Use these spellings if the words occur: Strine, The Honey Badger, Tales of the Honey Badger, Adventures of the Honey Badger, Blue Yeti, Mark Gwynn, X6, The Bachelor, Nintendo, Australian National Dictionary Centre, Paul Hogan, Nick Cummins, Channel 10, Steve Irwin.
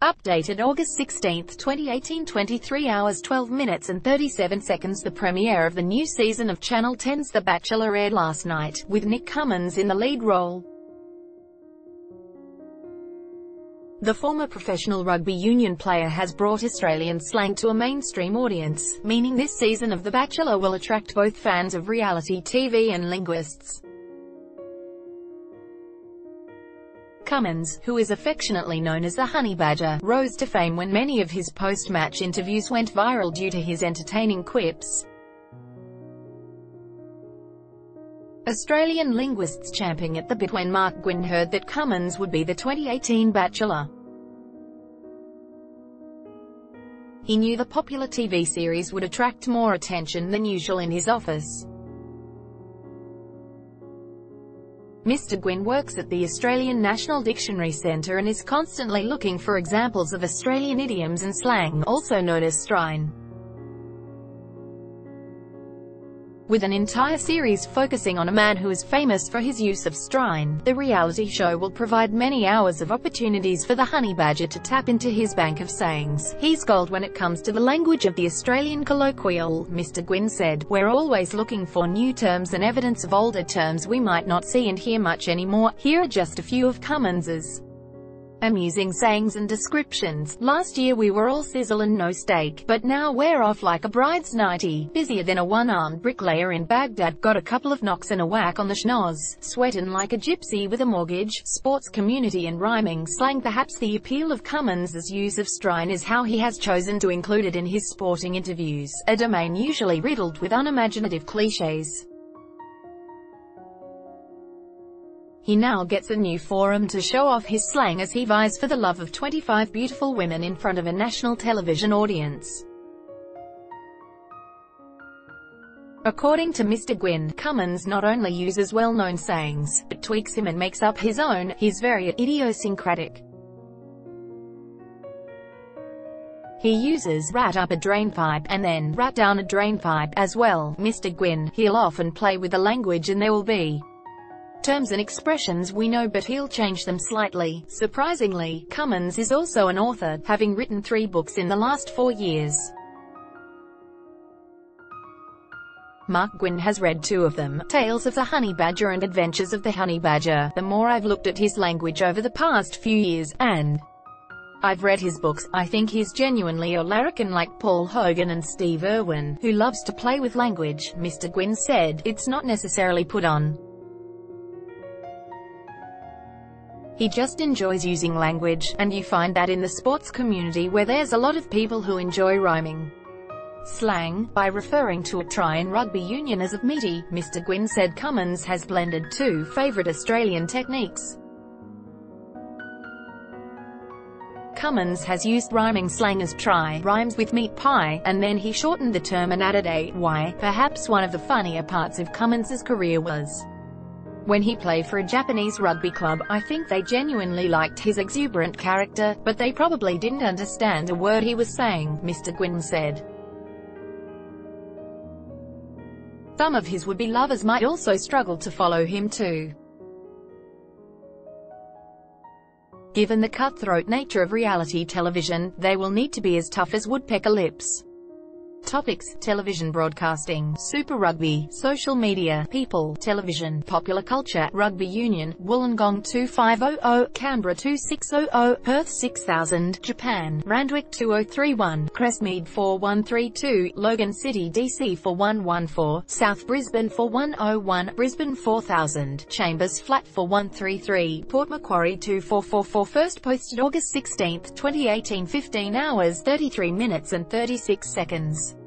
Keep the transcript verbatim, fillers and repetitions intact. Updated August sixteenth twenty eighteen, twenty-three hours twelve minutes and thirty-seven seconds. The premiere of the new season of Channel ten's The Bachelor aired last night, with Nick Cummins in the lead role. The former professional rugby union player has brought Australian slang to a mainstream audience, meaning this season of The Bachelor will attract both fans of reality T V and linguists. Cummins, who is affectionately known as the Honey Badger, rose to fame when many of his post-match interviews went viral due to his entertaining quips. Australian linguists champing at the bit when Mark Gwynn heard that Cummins would be the twenty eighteen Bachelor. He knew the popular T V series would attract more attention than usual in his office. Mister Gwynn works at the Australian National Dictionary Centre and is constantly looking for examples of Australian idioms and slang, also known as Strine. With an entire series focusing on a man who is famous for his use of Strine, the reality show will provide many hours of opportunities for the Honey Badger to tap into his bank of sayings. "He's gold when it comes to the language of the Australian colloquial," Mister Gwynn said. "We're always looking for new terms and evidence of older terms we might not see and hear much anymore." Here are just a few of Cummins's amusing sayings and descriptions. "Last year we were all sizzle and no steak, but now we're off like a bride's nighty. Busier than a one-armed bricklayer in Baghdad. Got a couple of knocks and a whack on the schnoz. Sweatin' like a gypsy with a mortgage." Sports, community and rhyming slang. Perhaps the appeal of Cummins' use of Strine is how he has chosen to include it in his sporting interviews, a domain usually riddled with unimaginative clichés. He now gets a new forum to show off his slang as he vies for the love of twenty-five beautiful women in front of a national television audience. According to Mister Gwynn, Cummins not only uses well-known sayings, but tweaks him and makes up his own. He's very idiosyncratic. He uses "rat up a drainpipe" and then "rat down a drainpipe" as well. Mister Gwynn, he'll often play with the language and there will be terms and expressions we know, but he'll change them slightly. Surprisingly, Cummins is also an author, having written three books in the last four years. Mark Gwynn has read two of them, Tales of the Honey Badger and Adventures of the Honey Badger. "The more I've looked at his language over the past few years, and I've read his books, I think he's genuinely a larrikin like Paul Hogan and Steve Irwin, who loves to play with language," Mister Gwynn said. "It's not necessarily put on. He just enjoys using language, and you find that in the sports community where there's a lot of people who enjoy rhyming slang." By referring to a try in rugby union as a meaty, Mister Gwynn said Cummins has blended two favourite Australian techniques. Cummins has used rhyming slang as try, rhymes with meat pie, and then he shortened the term and added a y. Perhaps one of the funnier parts of Cummins's career was when he played for a Japanese rugby club. "I think they genuinely liked his exuberant character, but they probably didn't understand a word he was saying," Mister Gwynn said. Some of his would-be lovers might also struggle to follow him too. Given the cutthroat nature of reality television, they will need to be as tough as woodpecker lips. Topics: television broadcasting, Super Rugby, social media, people, television, popular culture, rugby union, Wollongong two five zero zero, Canberra two six zero zero, Perth six thousand, Japan, Randwick two oh three one, Crestmead four one three two, Logan City D C four one one four, South Brisbane four one oh one, Brisbane four thousand, Chambers Flat four one three three, Port Macquarie two four four four. First posted August sixteenth twenty eighteen, fifteen hours thirty-three minutes and thirty-six seconds.